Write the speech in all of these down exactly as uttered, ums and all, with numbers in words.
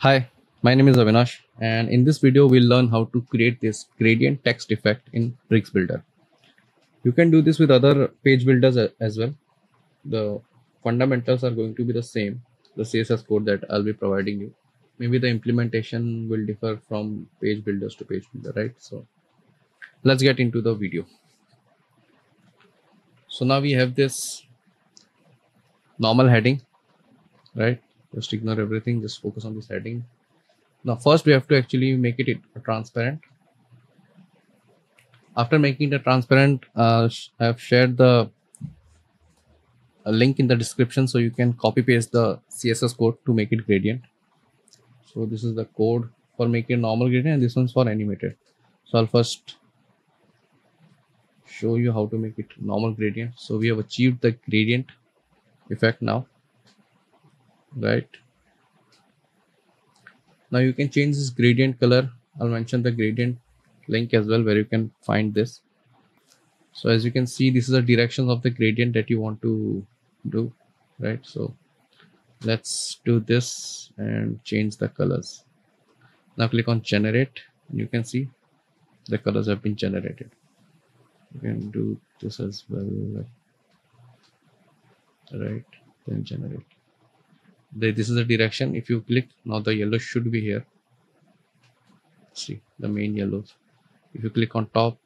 Hi, my name is Avinash, and in this video we'll learn how to create this gradient text effect in Bricks Builder. You can do this with other page builders as well. The fundamentals are going to be the same, the C S S code that I'll be providing you. Maybe the implementation will differ from page builders to page builder, right? So let's get into the video. So now we have this normal heading, right? Just ignore everything, just focus on this heading. Now first we have to actually make it transparent. After making it transparent, uh, I have shared the a link in the description, so you can copy paste the C S S code to make it gradient. So this is the code for making normal gradient, and this one's for animated. So I'll first show you how to make it normal gradient. So we have achieved the gradient effect now. Right now you can change this gradient color. I'll mention the gradient link as well, where you can find this. So as you can see, this is the directions of the gradient that you want to do, right? So let's do this and change the colors. Now click on generate, and you can see the colors have been generated. You can do this as well, right? Then generate. This is the direction. If you click, now the yellow should be here. See the main yellows. If you click on top,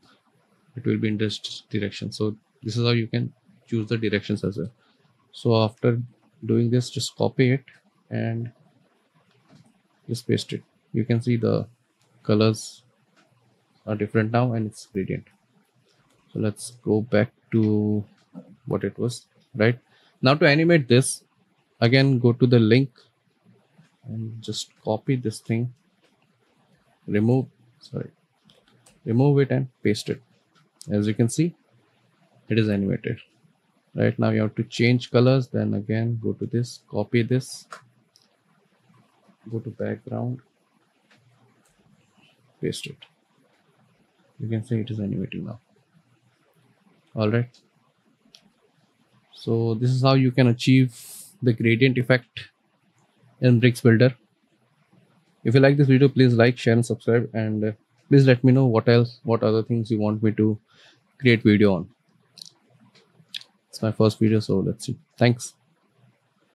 it will be in this direction. So this is how you can choose the directions as well. So after doing this, just copy it and just paste it. You can see the colors are different now, and it's gradient. So let's go back to what it was, right? Now to animate this, again, go to the link and just copy this thing, remove, sorry, remove it and paste it. As you can see, it is animated. Right now you have to change colors. Then again, go to this, copy this, go to background, paste it. You can see it is animating now. All right. So this is how you can achieve the gradient effect in Bricks Builder. If you like this video, please like, share and subscribe, and uh, please let me know what else what other things you want me to create video on. It's my first video, so let's see. Thanks.